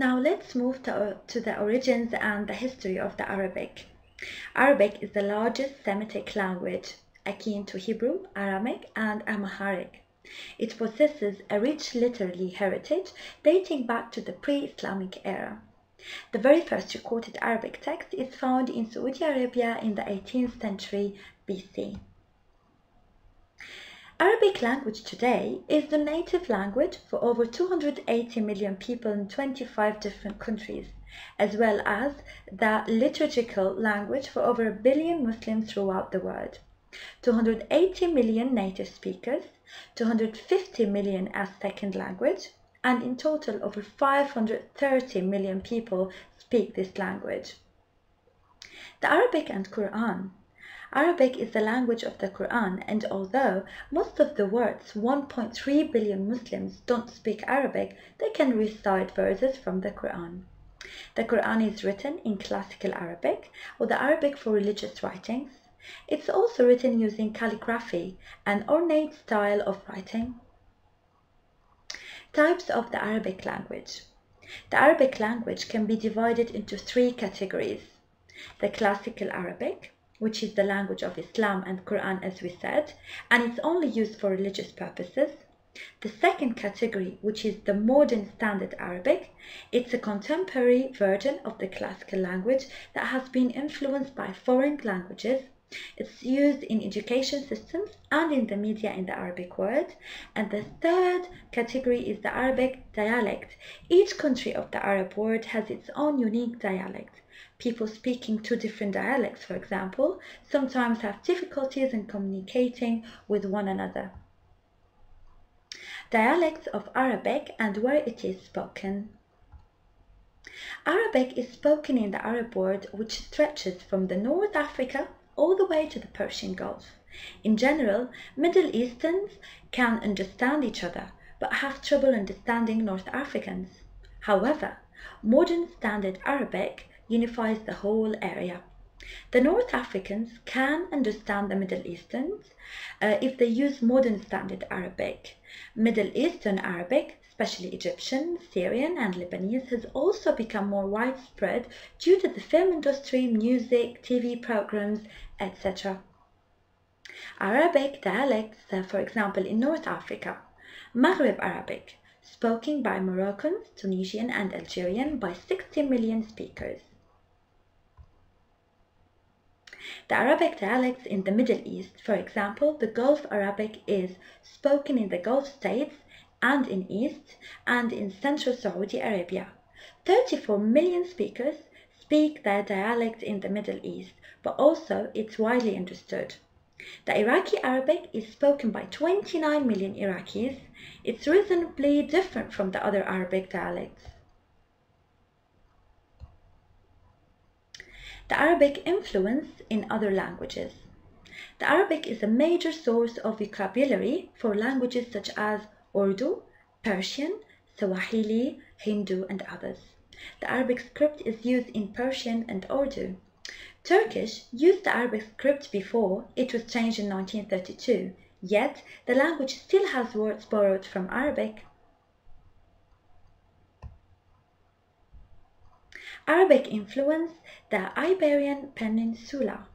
Now let's move to the origins and the history of the Arabic. Arabic is the largest Semitic language, akin to Hebrew, Aramaic, and Amharic. It possesses a rich literary heritage dating back to the pre-Islamic era. The very first recorded Arabic text is found in Saudi Arabia in the 18th century BC. Arabic language today is the native language for over 280 million people in 25 different countries, as well as the liturgical language for over 1 billion Muslims throughout the world. 280 million native speakers, 250 million as second language, and in total over 530 million people speak this language. The Arabic and Quran. Arabic is the language of the Quran, and although most of the world's 1.3 billion Muslims don't speak Arabic, they can recite verses from the Quran. The Quran is written in classical Arabic, or the Arabic for religious writings. It's also written using calligraphy, an ornate style of writing. Types of the Arabic language. The Arabic language can be divided into three categories. The classical Arabic, which is the language of Islam and Quran, as we said, and it's only used for religious purposes. The second category, which is the modern standard Arabic, it's a contemporary version of the classical language that has been influenced by foreign languages. It's used in education systems and in the media in the Arabic world. And the third category is the Arabic dialect. Each country of the Arab world has its own unique dialect. People speaking two different dialects, for example, sometimes have difficulties in communicating with one another. Dialects of Arabic and where it is spoken. Arabic is spoken in the Arab world, which stretches from the North Africa all the way to the Persian Gulf. In general, Middle Easterns can understand each other, but have trouble understanding North Africans. However, modern standard Arabic unifies the whole area. The North Africans can understand the Middle Easterns if they use modern standard Arabic. Middle Eastern Arabic, especially Egyptian, Syrian, and Lebanese, has also become more widespread due to the film industry, music, TV programs, etc. Arabic dialects, for example, in North Africa. Maghreb Arabic, spoken by Moroccans, Tunisian, and Algerian by 60 million speakers. The Arabic dialects in the Middle East, for example, the Gulf Arabic is spoken in the Gulf states and in East and in central Saudi Arabia. 34 million speakers speak their dialect in the Middle East, but also it's widely understood. The Iraqi Arabic is spoken by 29 million Iraqis. It's reasonably different from the other Arabic dialects. The Arabic influence in other languages. The Arabic is a major source of vocabulary for languages such as Urdu, Persian, Swahili, Hindu, and others. The Arabic script is used in Persian and Urdu. Turkish used the Arabic script before it was changed in 1932, yet the language still has words borrowed from Arabic. Arabic influenced the Iberian Peninsula.